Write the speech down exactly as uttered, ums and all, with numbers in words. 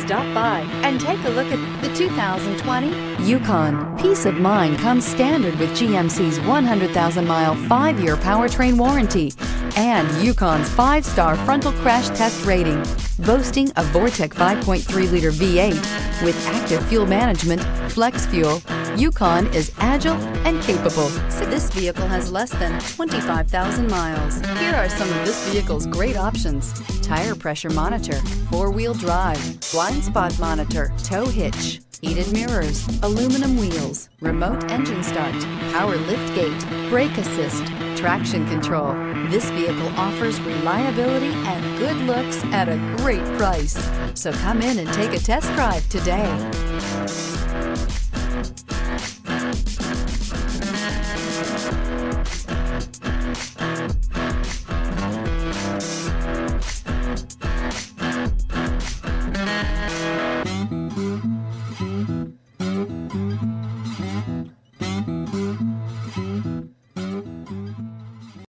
Stop by and take a look at the two thousand twenty Yukon. Peace of mind comes standard with G M C's one hundred thousand mile five year powertrain warranty and Yukon's five star frontal crash test rating. Boasting a Vortec five point three liter V eight with active fuel management, flex fuel, Yukon is agile and capable. So this vehicle has less than twenty-five thousand miles. Here are some of this vehicle's great options: tire pressure monitor, four wheel drive, blind spot monitor, tow hitch, heated mirrors, aluminum wheels, remote engine start, power lift gate, brake assist, traction control. This vehicle offers reliability and good looks at a great price. So come in and take a test drive today.